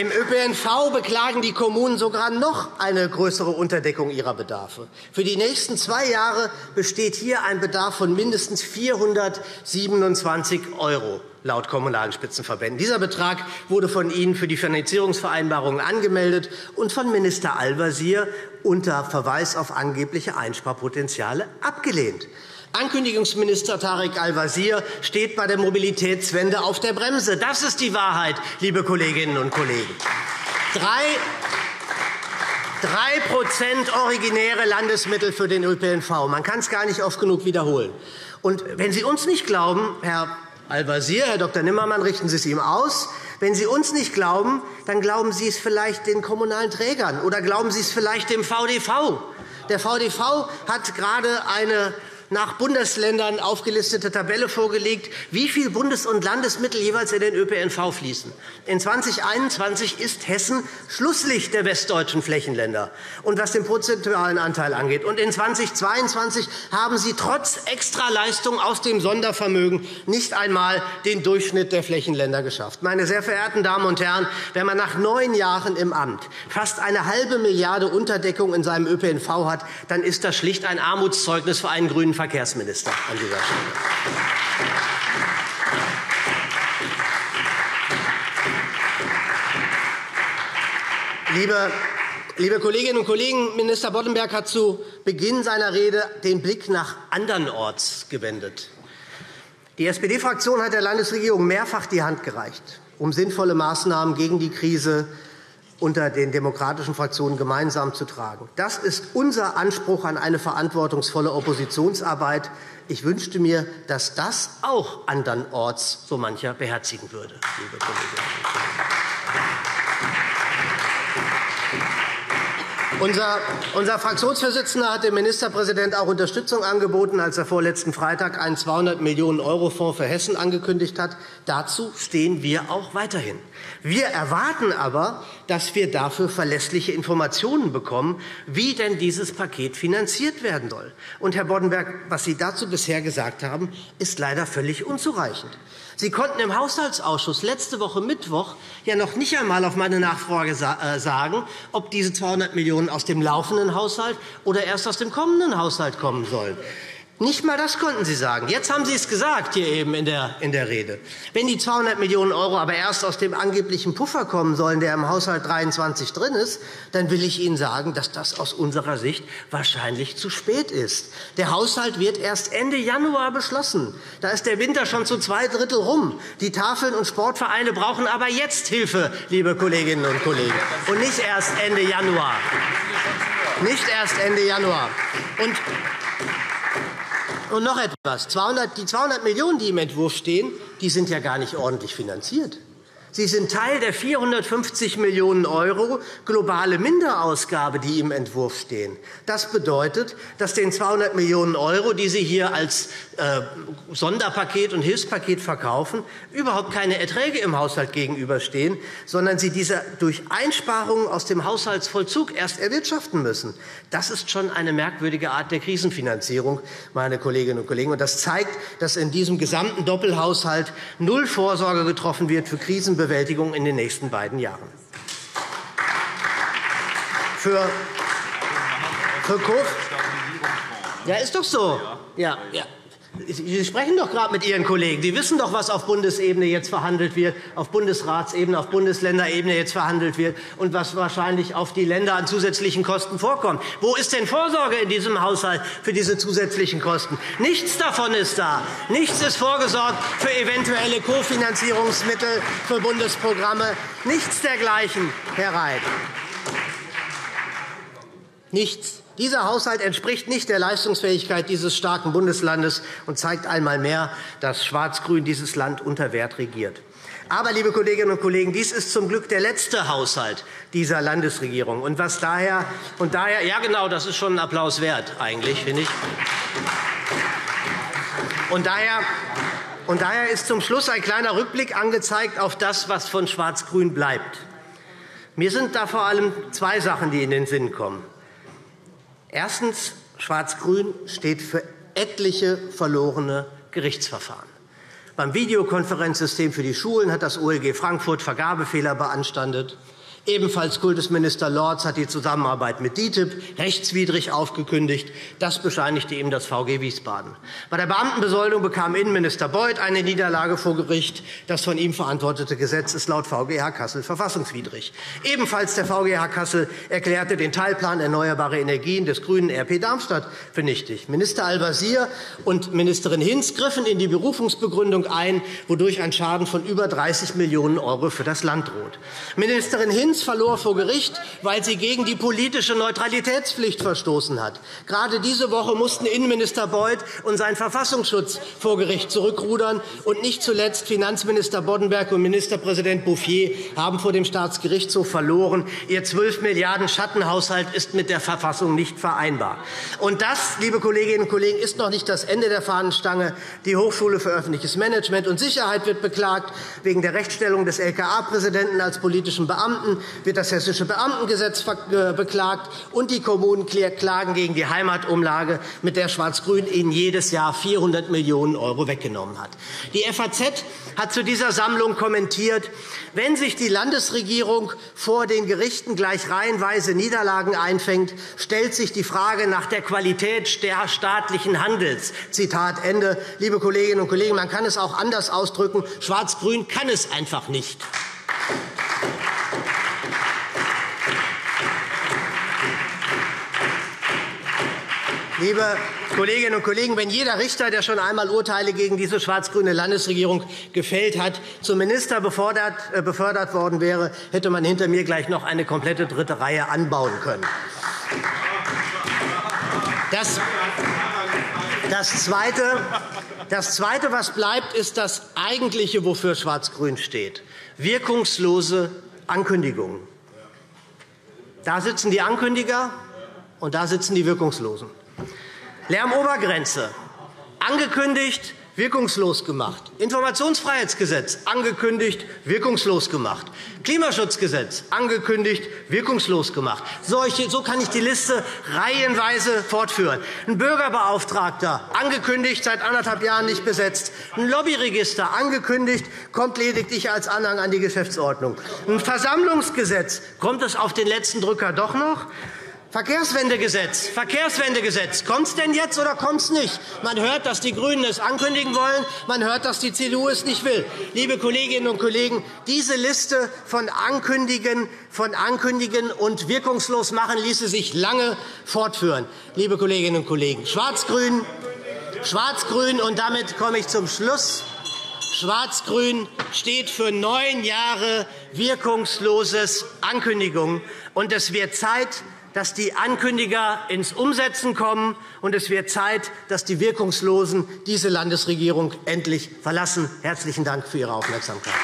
Im Ö P N V beklagen die Kommunen sogar noch eine größere Unterdeckung ihrer Bedarfe. Für die nächsten zwei Jahre besteht hier ein Bedarf von mindestens vierhundertsiebenundzwanzig Euro laut kommunalen Spitzenverbänden. Dieser Betrag wurde von Ihnen für die Finanzierungsvereinbarungen angemeldet und von Minister Al-Wazir unter Verweis auf angebliche Einsparpotenziale abgelehnt. Ankündigungsminister Tarek Al-Wazir steht bei der Mobilitätswende auf der Bremse. Das ist die Wahrheit, liebe Kolleginnen und Kollegen. drei Prozent originäre Landesmittel für den Ö P N V. Man kann es gar nicht oft genug wiederholen. Und wenn Sie uns nicht glauben, Herr Al-Wazir, Herr Doktor Nimmermann, richten Sie es ihm aus. Wenn Sie uns nicht glauben, dann glauben Sie es vielleicht den kommunalen Trägern oder glauben Sie es vielleicht dem V d V. Der V d V hat gerade eine nach Bundesländern aufgelistete Tabelle vorgelegt, wie viel Bundes- und Landesmittel jeweils in den Ö P N V fließen. In zweitausendeinundzwanzig ist Hessen Schlusslicht der westdeutschen Flächenländer, und was den prozentualen Anteil angeht. Und in zweitausendzweiundzwanzig haben Sie trotz Extraleistung aus dem Sondervermögen nicht einmal den Durchschnitt der Flächenländer geschafft. Meine sehr verehrten Damen und Herren, wenn man nach neun Jahren im Amt fast eine halbe Milliarde Unterdeckung in seinem Ö P N V hat, dann ist das schlicht ein Armutszeugnis für einen grünen Verkehrsminister an dieser Stelle. Liebe, liebe Kolleginnen und Kollegen, Minister Boddenberg hat zu Beginn seiner Rede den Blick nach andernorts gewendet. Die S P D-Fraktion hat der Landesregierung mehrfach die Hand gereicht, um sinnvolle Maßnahmen gegen die Krise unter den demokratischen Fraktionen gemeinsam zu tragen. Das ist unser Anspruch an eine verantwortungsvolle Oppositionsarbeit. Ich wünschte mir, dass das auch andernorts so mancher beherzigen würde, liebe Kolleginnen und Kollegen. Unser Fraktionsvorsitzender hat dem Ministerpräsidenten auch Unterstützung angeboten, als er vorletzten Freitag einen zweihundert Millionen Euro Fonds für Hessen angekündigt hat. Dazu stehen wir auch weiterhin. Wir erwarten aber, dass wir dafür verlässliche Informationen bekommen, wie denn dieses Paket finanziert werden soll. Und, Herr Boddenberg, was Sie dazu bisher gesagt haben, ist leider völlig unzureichend. Sie konnten im Haushaltsausschuss letzte Woche Mittwoch ja noch nicht einmal auf meine Nachfrage sagen, ob diese zweihundert Millionen Euro aus dem laufenden Haushalt oder erst aus dem kommenden Haushalt kommen sollen. Nicht einmal das konnten Sie sagen. Jetzt haben Sie es gesagt hier eben in der, in der Rede. Wenn die zweihundert Millionen Euro aber erst aus dem angeblichen Puffer kommen sollen, der im Haushalt dreiundzwanzig drin ist, dann will ich Ihnen sagen, dass das aus unserer Sicht wahrscheinlich zu spät ist. Der Haushalt wird erst Ende Januar beschlossen. Da ist der Winter schon zu zwei Drittel rum. Die Tafeln und Sportvereine brauchen aber jetzt Hilfe, liebe Kolleginnen und Kollegen, und nicht erst Ende Januar. Nicht erst Ende Januar. Und Und noch etwas. Die zweihundert Millionen Euro, die im Entwurf stehen, die sind ja gar nicht ordentlich finanziert. Sie sind Teil der vierhundertfünfzig Millionen Euro globale Minderausgabe, die im Entwurf stehen. Das bedeutet, dass den zweihundert Millionen Euro, die Sie hier als äh, Sonderpaket und Hilfspaket verkaufen, überhaupt keine Erträge im Haushalt gegenüberstehen, sondern Sie diese durch Einsparungen aus dem Haushaltsvollzug erst erwirtschaften müssen. Das ist schon eine merkwürdige Art der Krisenfinanzierung, meine Kolleginnen und Kollegen. Und das zeigt, dass in diesem gesamten Doppelhaushalt null Vorsorge getroffen wird für Krisenbewältigung in den nächsten beiden Jahren. Für, für ja, ist doch so. Ja, ja. Sie sprechen doch gerade mit Ihren Kollegen. Sie wissen doch, was auf Bundesebene jetzt verhandelt wird, auf Bundesratsebene, auf Bundesländerebene jetzt verhandelt wird und was wahrscheinlich auf die Länder an zusätzlichen Kosten vorkommt. Wo ist denn Vorsorge in diesem Haushalt für diese zusätzlichen Kosten? Nichts davon ist da. Nichts ist vorgesorgt für eventuelle Kofinanzierungsmittel für Bundesprogramme. Nichts dergleichen, Herr Reit. Nichts. Dieser Haushalt entspricht nicht der Leistungsfähigkeit dieses starken Bundeslandes und zeigt einmal mehr, dass Schwarz-Grün dieses Land unter Wert regiert. Aber, liebe Kolleginnen und Kollegen, dies ist zum Glück der letzte Haushalt dieser Landesregierung. Und was daher, und daher, ja genau, das ist schon ein Applaus wert, eigentlich, finde ich. Und daher, und daher ist zum Schluss ein kleiner Rückblick angezeigt auf das, was von Schwarz-Grün bleibt. Mir sind da vor allem zwei Sachen, die in den Sinn kommen. Erstens. Schwarz-Grün steht für etliche verlorene Gerichtsverfahren. Beim Videokonferenzsystem für die Schulen hat das O L G Frankfurt Vergabefehler beanstandet. Ebenfalls Kultusminister Lorz hat die Zusammenarbeit mit D I T I B rechtswidrig aufgekündigt. Das bescheinigte ihm das V G Wiesbaden. Bei der Beamtenbesoldung bekam Innenminister Beuth eine Niederlage vor Gericht. Das von ihm verantwortete Gesetz ist laut V G H Kassel verfassungswidrig. Ebenfalls der V G H Kassel erklärte den Teilplan Erneuerbare Energien des grünen R P Darmstadt für nichtig. Minister Al-Wazir und Ministerin Hinz griffen in die Berufungsbegründung ein, wodurch ein Schaden von über dreißig Millionen Euro für das Land droht. Ministerin Hinz verlor vor Gericht, weil sie gegen die politische Neutralitätspflicht verstoßen hat. Gerade diese Woche mussten Innenminister Beuth und sein Verfassungsschutz vor Gericht zurückrudern. Und nicht zuletzt Finanzminister Boddenberg und Ministerpräsident Bouffier haben vor dem Staatsgerichtshof verloren. Ihr zwölf Milliarden Euro Schattenhaushalt ist mit der Verfassung nicht vereinbar. Und das, liebe Kolleginnen und Kollegen, ist noch nicht das Ende der Fahnenstange. Die Hochschule für öffentliches Management und Sicherheit wird beklagt wegen der Rechtsstellung des L K A-Präsidenten als politischen Beamten. Wird das Hessische Beamtengesetz beklagt, und die Kommunen klagen gegen die Heimatumlage, mit der Schwarz-Grün ihnen jedes Jahr vierhundert Millionen Euro weggenommen hat. Die F A Z hat zu dieser Sammlung kommentiert, wenn sich die Landesregierung vor den Gerichten gleich reihenweise Niederlagen einfängt, stellt sich die Frage nach der Qualität staatlichen Handels. Zitat Ende. Liebe Kolleginnen und Kollegen, man kann es auch anders ausdrücken. Schwarz-Grün kann es einfach nicht. Liebe Kolleginnen und Kollegen, wenn jeder Richter, der schon einmal Urteile gegen diese schwarz-grüne Landesregierung gefällt hat, zum Minister befördert worden wäre, hätte man hinter mir gleich noch eine komplette dritte Reihe anbauen können. Das Das Zweite, das Zweite, was bleibt, ist das Eigentliche, wofür Schwarz-Grün steht. Wirkungslose Ankündigungen. Da sitzen die Ankündiger, und da sitzen die Wirkungslosen. Lärmobergrenze angekündigt, wirkungslos gemacht. Informationsfreiheitsgesetz angekündigt, wirkungslos gemacht. Klimaschutzgesetz angekündigt, wirkungslos gemacht. Solche, so kann ich die Liste reihenweise fortführen. Ein Bürgerbeauftragter angekündigt, seit anderthalb Jahren nicht besetzt. Ein Lobbyregister angekündigt, kommt lediglich als Anhang an die Geschäftsordnung. Ein Versammlungsgesetz, kommt es auf den letzten Drücker doch noch? Verkehrswendegesetz, Verkehrswendegesetz. Kommt es denn jetzt oder kommt es nicht? Man hört, dass die GRÜNEN es ankündigen wollen. Man hört, dass die C D U es nicht will. Liebe Kolleginnen und Kollegen, diese Liste von Ankündigen, von Ankündigen und wirkungslos machen ließe sich lange fortführen. Liebe Kolleginnen und Kollegen, Schwarz-Grün, Schwarz-Grün, und damit komme ich zum Schluss. Schwarz-Grün steht für neun Jahre wirkungsloses Ankündigungen, und es wird Zeit, dass die Ankündiger ins Umsetzen kommen, und es wird Zeit, dass die Wirkungslosen diese Landesregierung endlich verlassen. Herzlichen Dank für Ihre Aufmerksamkeit.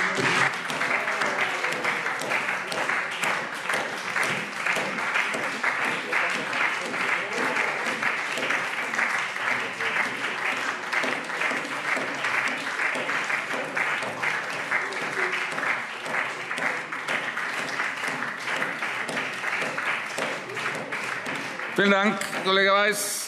Vielen Dank, Kollege Weiss.